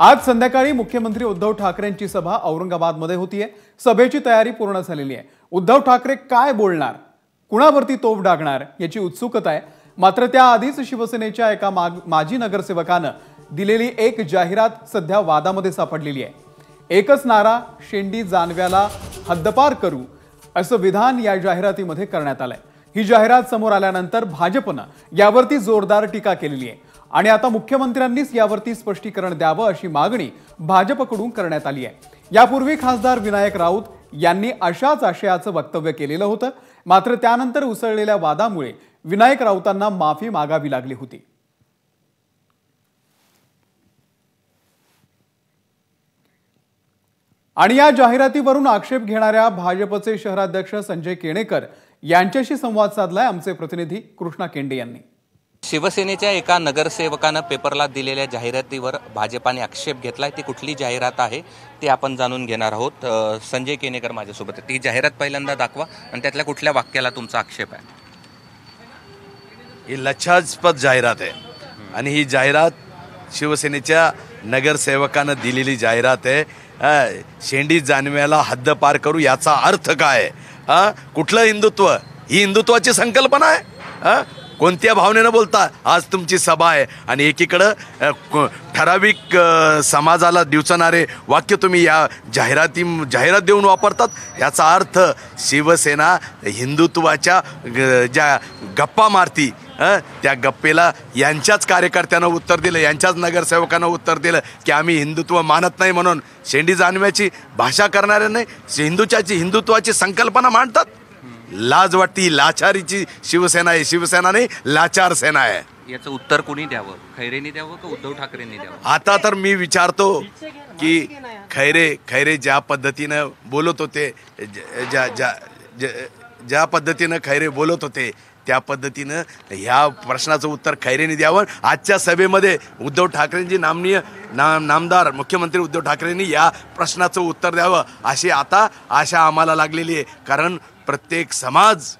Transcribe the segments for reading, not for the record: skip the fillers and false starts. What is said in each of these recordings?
आज संध्याकाळी मुख्यमंत्री उद्धव ठाकरेंची सभा औरंगाबादमध्ये होतीये। सभेची तयारी पूर्ण झालेली आहे। उद्धव ठाकरे काय बोलणार, कुणावरती तोफ डागणार याची उत्सुकता आहे। मात्र त्याआधीच शिवसेनेच्या एका माजी नगरसेवकानं दिलेली एक जाहिरात सध्या वादामध्ये सापडलेली आहे। एकच नारा, शेंडी जानव्याला हद्दपार करू असं विधान या जाहिरातीमध्ये करण्यात आलंय। ही जाहिरात समोर आल्यानंतर भाजपनं यावरती जोरदार टीका केलेली आहे आणि आता मुख्यमंत्र्यांनीच यावरती स्पष्टीकरण द्यावं अशी मागणी भाजपकडून करण्यात आली आहे। यापूर्वी खासदार विनायक राऊत यांनी अशाच आशयाचं वक्तव्य केलेलं होतं, मात्र त्यानंतर उसळलेल्या वादामुळे विनायक राऊतांना माफी मागावी लागली होती। आणि या जाहिरातीवरून आक्षेप घेणाऱ्या भाजपचे शहराध्यक्ष संजय केनेकर यांच्याशी संवाद साधलाय आमचे प्रतिनिधी कृष्णा केंडे यांनी। शिवसेनेच्या एका नगरसेवकानं पेपरला दिलेल्या जाहिरातीवर भाजपाने आक्षेप घेतलाय। ती कुठली जाहिरात आहे ते आपण जाणून घेणार आहोत। संजय केनेकर माझ्यासोबत आहे। ती जाहिरात पहिल्यांदा दाखवा आणि त्यातल्या कुठल्या वाक्याला तुमचा आक्षेप आहे? ही लक्षास्पद जाहिरात आहे आणि ही जाहिरात शिवसेनेच्या नगरसेवकानं दिलेली जाहिरात आहे। शेंडी जानव्याला हद्दपार करू याचा अर्थ काय? कुठलं हिंदुत्व? ही हिंदुत्वाची संकल्पना आहे? कोणत्या भावनेनं बोलता? आज तुमची सभा आहे आणि एकीकडं ठराविक समाजाला दिवचणारे वाक्य तुम्ही या जाहिरात देऊन वापरतात। याचा अर्थ शिवसेना हिंदुत्वाच्या ज्या गप्पा मारती त्या गप्पेला यांच्याच कार्यकर्त्यांना उत्तर दिलं, यांच्याच नगरसेवकांना उत्तर दिलं की आम्ही हिंदुत्व मानत नाही म्हणून शेंडी जानव्याची भाषा करणारे नाही, हिंदुत्वाची संकल्पना मांडतात। लाज वाटती, लाचारीची शिवसेना आहे। शिवसेना नाही, लाचार सेना आहे। याचं उत्तर कोणी द्यावं? खैरेंनी द्यावं का उद्धव ठाकरेंनी द्यावं? आता तर मी विचारतो की खैरे ज्या पद्धतीनं बोलत होते, ज्या ज्या ज्या पद्धतीनं खैरे बोलत होते त्या पद्धतीनं ह्या प्रश्नाचं उत्तर खैरेंनी द्यावं। आजच्या सभेमध्ये उद्धव ठाकरेंची नामदार मुख्यमंत्री उद्धव ठाकरेंनी या प्रश्नाचं उत्तर द्यावं अशी आता आशा आम्हाला लागलेली आहे। कारण प्रत्येक समाज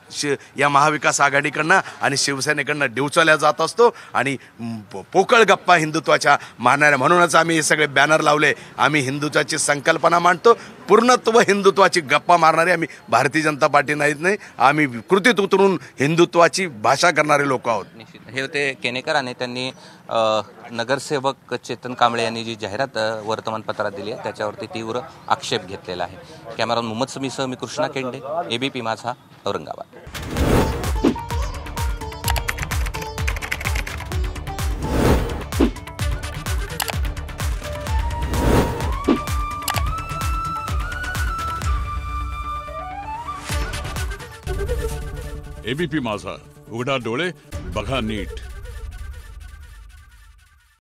या महाविकास आघाडीकडनं आणि शिवसेनेकडनं डिवचल्या जात असतो आणि पोकळ गप्पा हिंदुत्वाच्या मानणाऱ्या, म्हणूनच आम्ही हे सगळे बॅनर लावले। आम्ही हिंदुत्वाची संकल्पना मांडतो, पूर्णत्व हिंदुत्वाची गप्पा मारणारे आम्ही भारतीय जनता पार्टी नाहीत, नाही आम्ही कृतीत उतरून हिंदुत्वाची भाषा करणारे लोक आहोत। निश्चित हे होते केनेकर आणि त्यांनी नगरसेवक चेतन कांबळे यांनी जी जाहिरात वर्तमानपत्रात दिली आहे त्याच्यावरती तीव्र आक्षेप घेतलेला आहे। कॅमेरामन मुहम्मद समी सह मी कृष्णा केंडे, ABP माझा, औरंगाबाद। ABP माझा, उघडा डोळे बघा नीट।